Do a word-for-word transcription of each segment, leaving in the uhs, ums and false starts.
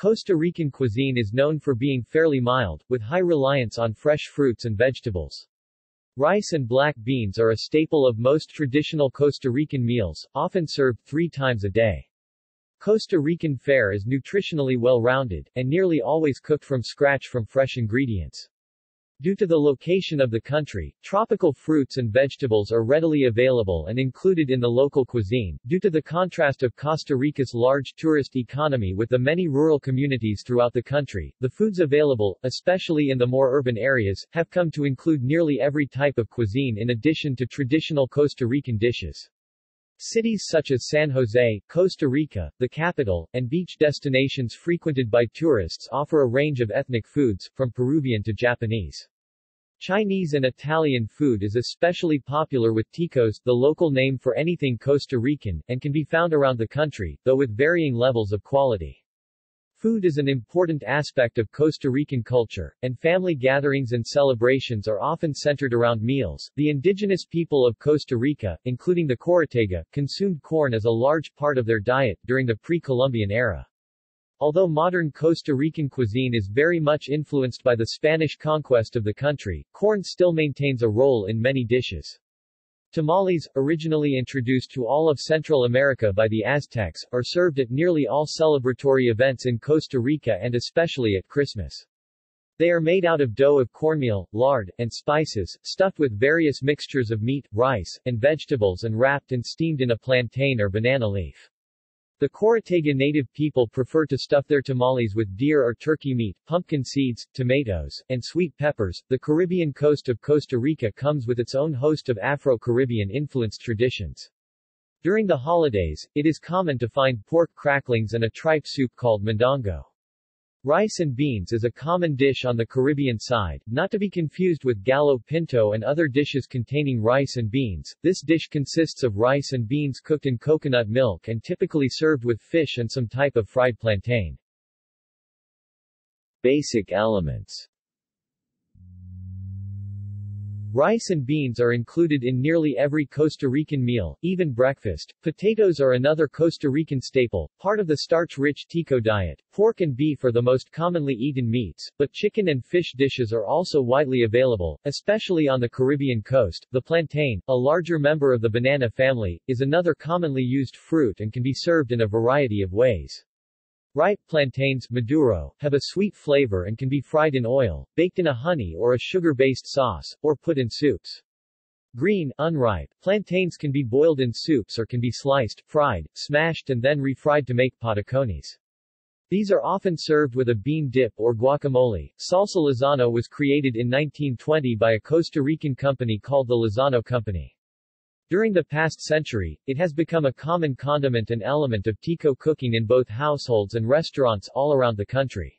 Costa Rican cuisine is known for being fairly mild, with high reliance on fresh fruits and vegetables. Rice and black beans are a staple of most traditional Costa Rican meals, often served three times a day. Costa Rican fare is nutritionally well-rounded, and nearly always cooked from scratch from fresh ingredients. Due to the location of the country, tropical fruits and vegetables are readily available and included in the local cuisine, due to the contrast of Costa Rica's large tourist economy with the many rural communities throughout the country. The foods available, especially in the more urban areas, have come to include nearly every type of cuisine in addition to traditional Costa Rican dishes. Cities such as San José, Costa Rica, the capital, and beach destinations frequented by tourists offer a range of ethnic foods, from Peruvian to Japanese. Chinese and Italian food is especially popular with ticos, the local name for anything Costa Rican, and can be found around the country, though with varying levels of quality. Food is an important aspect of Costa Rican culture, and family gatherings and celebrations are often centered around meals. The indigenous people of Costa Rica, including the Coratega, consumed corn as a large part of their diet during the pre-Columbian era. Although modern Costa Rican cuisine is very much influenced by the Spanish conquest of the country, corn still maintains a role in many dishes. Tamales, originally introduced to all of Central America by the Aztecs, are served at nearly all celebratory events in Costa Rica and especially at Christmas. They are made out of dough of cornmeal, lard, and spices, stuffed with various mixtures of meat, rice, and vegetables and wrapped and steamed in a plantain or banana leaf. The Coratega native people prefer to stuff their tamales with deer or turkey meat, pumpkin seeds, tomatoes, and sweet peppers. The Caribbean coast of Costa Rica comes with its own host of Afro-Caribbean influenced traditions. During the holidays, it is common to find pork cracklings and a tripe soup called mondongo. Rice and beans is a common dish on the Caribbean side, not to be confused with gallo pinto and other dishes containing rice and beans. This dish consists of rice and beans cooked in coconut milk and typically served with fish and some type of fried plantain. Basic elements. Rice and beans are included in nearly every Costa Rican meal, even breakfast. Potatoes are another Costa Rican staple, part of the starch-rich tico diet. Pork and beef are the most commonly eaten meats, but chicken and fish dishes are also widely available, especially on the Caribbean coast. The plantain, a larger member of the banana family, is another commonly used fruit and can be served in a variety of ways. Ripe plantains, maduro, have a sweet flavor and can be fried in oil, baked in a honey or a sugar-based sauce, or put in soups. Green, unripe, plantains can be boiled in soups or can be sliced, fried, smashed and then refried to make patacones. These are often served with a bean dip or guacamole. Salsa Lizano was created in nineteen twenty by a Costa Rican company called the Lizano Company. During the past century, it has become a common condiment and element of tico cooking in both households and restaurants all around the country.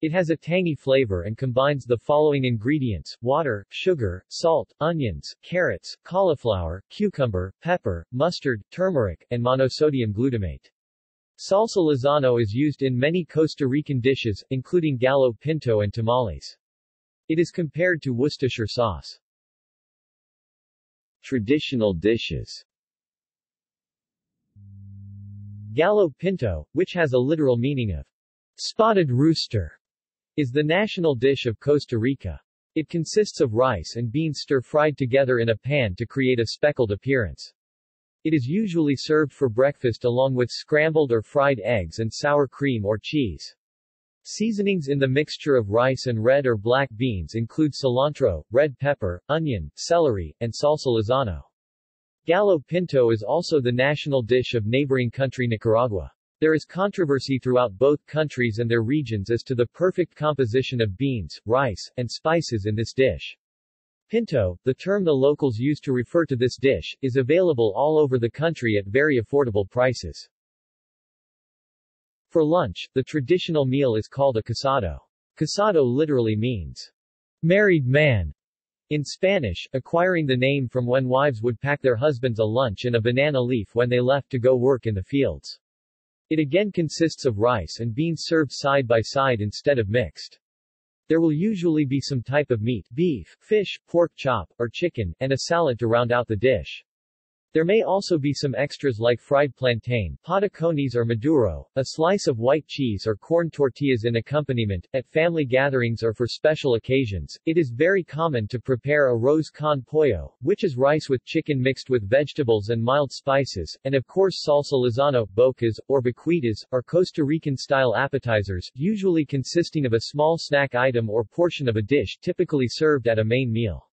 It has a tangy flavor and combines the following ingredients: water, sugar, salt, onions, carrots, cauliflower, cucumber, pepper, mustard, turmeric, and monosodium glutamate. Salsa Lizano is used in many Costa Rican dishes, including gallo pinto and tamales. It is compared to Worcestershire sauce. Traditional dishes. Gallo pinto, which has a literal meaning of spotted rooster, is the national dish of Costa Rica. It consists of rice and beans stir-fried together in a pan to create a speckled appearance. It is usually served for breakfast along with scrambled or fried eggs and sour cream or cheese. Seasonings in the mixture of rice and red or black beans include cilantro, red pepper, onion, celery, and salsa Lizano. Gallo pinto is also the national dish of neighboring country Nicaragua. There is controversy throughout both countries and their regions as to the perfect composition of beans, rice, and spices in this dish. Pinto, the term the locals use to refer to this dish, is available all over the country at very affordable prices. For lunch, the traditional meal is called a casado. Casado literally means married man in Spanish, acquiring the name from when wives would pack their husbands a lunch in a banana leaf when they left to go work in the fields. It again consists of rice and beans served side by side instead of mixed. There will usually be some type of meat, beef, fish, pork chop, or chicken, and a salad to round out the dish. There may also be some extras like fried plantain, patacones or maduro, a slice of white cheese or corn tortillas in accompaniment. At family gatherings or for special occasions, it is very common to prepare arroz con pollo, which is rice with chicken mixed with vegetables and mild spices, and of course salsa lizano, bocas, or baquitas, are Costa Rican-style appetizers, usually consisting of a small snack item or portion of a dish typically served at a main meal.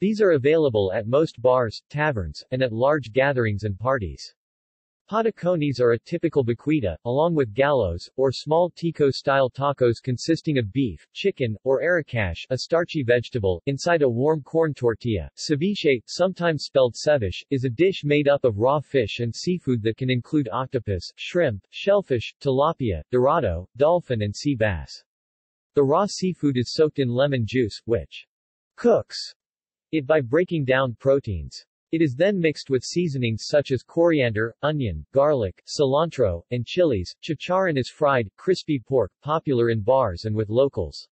These are available at most bars, taverns, and at large gatherings and parties. Patacones are a typical baquita, along with gallos, or small tico-style tacos consisting of beef, chicken, or aracash, a starchy vegetable, inside a warm corn tortilla. Ceviche, sometimes spelled ceviche, is a dish made up of raw fish and seafood that can include octopus, shrimp, shellfish, tilapia, dorado, dolphin and sea bass. The raw seafood is soaked in lemon juice, which cooks it by breaking down proteins. It is then mixed with seasonings such as coriander, onion, garlic, cilantro, and chilies. Chicharron is fried, crispy pork, popular in bars and with locals.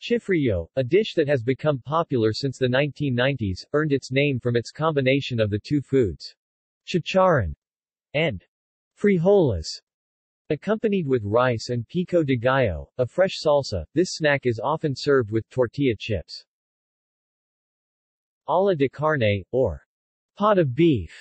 Chifrillo, a dish that has become popular since the nineteen nineties, earned its name from its combination of the two foods, chicharron and frijoles. Accompanied with rice and pico de gallo, a fresh salsa, this snack is often served with tortilla chips. Olla de carne, or pot of beef,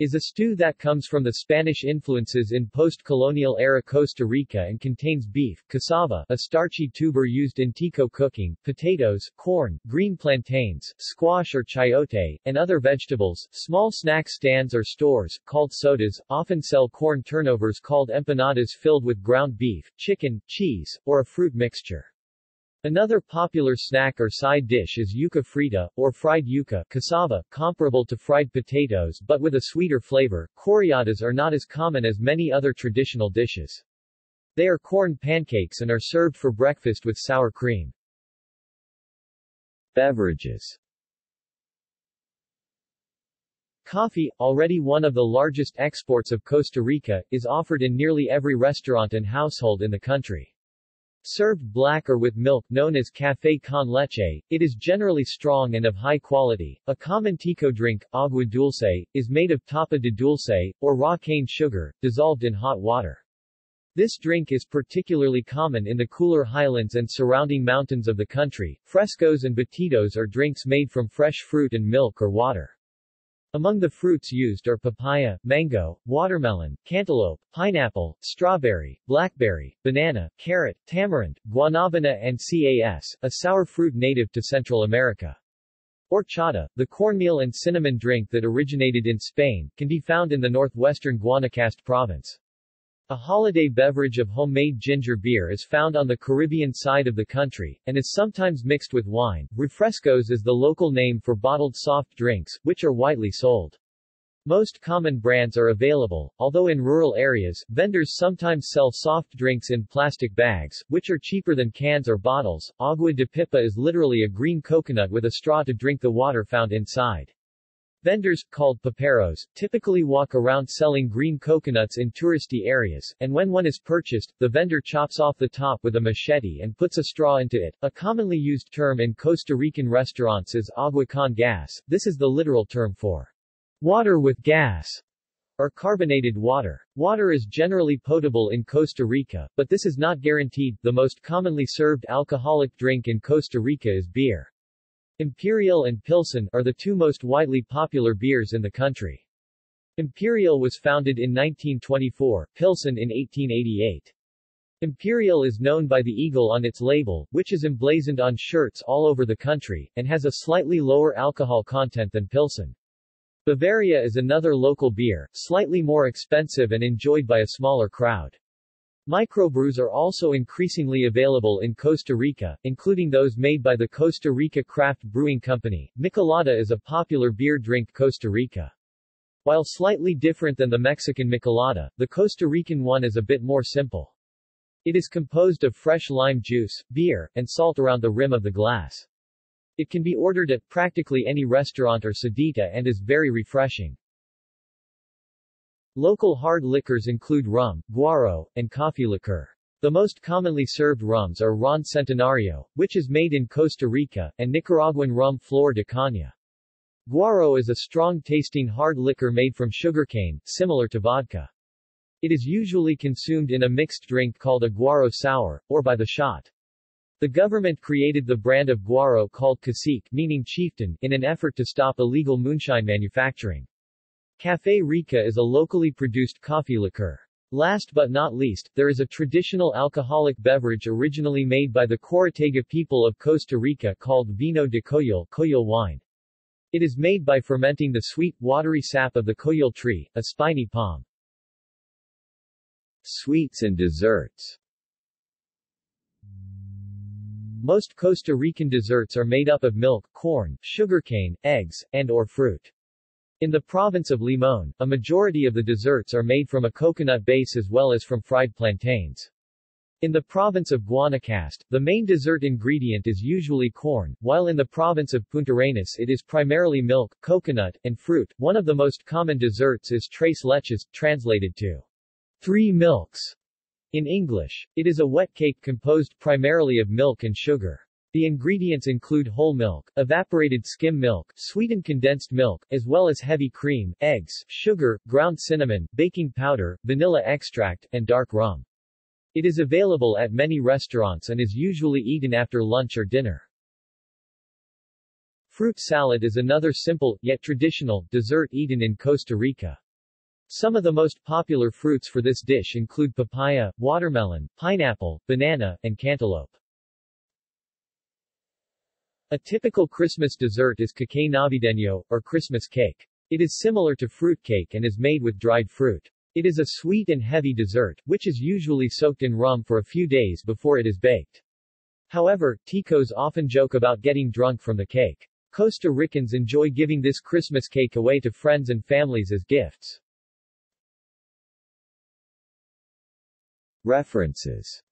is a stew that comes from the Spanish influences in post-colonial era Costa Rica and contains beef, cassava, a starchy tuber used in tico cooking, potatoes, corn, green plantains, squash or chayote, and other vegetables. Small snack stands or stores, called sodas, often sell corn turnovers called empanadas filled with ground beef, chicken, cheese, or a fruit mixture. Another popular snack or side dish is yuca frita, or fried yuca, cassava, comparable to fried potatoes but with a sweeter flavor. Coriadas are not as common as many other traditional dishes. They are corn pancakes and are served for breakfast with sour cream. Beverages. Coffee, already one of the largest exports of Costa Rica, is offered in nearly every restaurant and household in the country. Served black or with milk, known as café con leche, it is generally strong and of high quality. A common tico drink, agua dulce, is made of tapa de dulce, or raw cane sugar, dissolved in hot water. This drink is particularly common in the cooler highlands and surrounding mountains of the country. Frescos and batidos are drinks made from fresh fruit and milk or water. Among the fruits used are papaya, mango, watermelon, cantaloupe, pineapple, strawberry, blackberry, banana, carrot, tamarind, guanabana and cas, a sour fruit native to Central America. Horchata, the cornmeal and cinnamon drink that originated in Spain, can be found in the northwestern Guanacaste province. A holiday beverage of homemade ginger beer is found on the Caribbean side of the country, and is sometimes mixed with wine. Refrescos is the local name for bottled soft drinks, which are widely sold. Most common brands are available, although in rural areas, vendors sometimes sell soft drinks in plastic bags, which are cheaper than cans or bottles. Agua de pipa is literally a green coconut with a straw to drink the water found inside. Vendors, called paperos, typically walk around selling green coconuts in touristy areas, and when one is purchased, the vendor chops off the top with a machete and puts a straw into it. A commonly used term in Costa Rican restaurants is agua con gas. This is the literal term for water with gas, or carbonated water. Water is generally potable in Costa Rica, but this is not guaranteed. The most commonly served alcoholic drink in Costa Rica is beer. Imperial and Pilsen are the two most widely popular beers in the country. Imperial was founded in nineteen twenty-four, Pilsen in eighteen eighty-eight. Imperial is known by the eagle on its label, which is emblazoned on shirts all over the country, and has a slightly lower alcohol content than Pilsen. Bavaria is another local beer, slightly more expensive and enjoyed by a smaller crowd. Microbrews are also increasingly available in Costa Rica, including those made by the Costa Rica Craft Brewing Company. Michelada is a popular beer drink in Costa Rica. While slightly different than the Mexican michelada, the Costa Rican one is a bit more simple. It is composed of fresh lime juice, beer, and salt around the rim of the glass. It can be ordered at practically any restaurant or sedita and is very refreshing. Local hard liquors include rum, guaro, and coffee liqueur. The most commonly served rums are Ron Centenario, which is made in Costa Rica, and Nicaraguan rum Flor de Caña. Guaro is a strong-tasting hard liquor made from sugarcane, similar to vodka. It is usually consumed in a mixed drink called a guaro sour, or by the shot. The government created the brand of guaro called cacique, meaning chieftain, in an effort to stop illegal moonshine manufacturing. Café Rica is a locally produced coffee liqueur. Last but not least, there is a traditional alcoholic beverage originally made by the Coratega people of Costa Rica called Vino de Coyol, Coyol wine. It is made by fermenting the sweet, watery sap of the coyol tree, a spiny palm. Sweets and desserts. Most Costa Rican desserts are made up of milk, corn, sugarcane, eggs, and or fruit. In the province of Limón, a majority of the desserts are made from a coconut base as well as from fried plantains. In the province of Guanacaste, the main dessert ingredient is usually corn, while in the province of Puntarenas it is primarily milk, coconut, and fruit. One of the most common desserts is tres leches, translated to three milks. In English, it is a wet cake composed primarily of milk and sugar. The ingredients include whole milk, evaporated skim milk, sweetened condensed milk, as well as heavy cream, eggs, sugar, ground cinnamon, baking powder, vanilla extract, and dark rum. It is available at many restaurants and is usually eaten after lunch or dinner. Fruit salad is another simple, yet traditional, dessert eaten in Costa Rica. Some of the most popular fruits for this dish include papaya, watermelon, pineapple, banana, and cantaloupe. A typical Christmas dessert is cake navideño, or Christmas cake. It is similar to fruit cake and is made with dried fruit. It is a sweet and heavy dessert, which is usually soaked in rum for a few days before it is baked. However, ticos often joke about getting drunk from the cake. Costa Ricans enjoy giving this Christmas cake away to friends and families as gifts. References.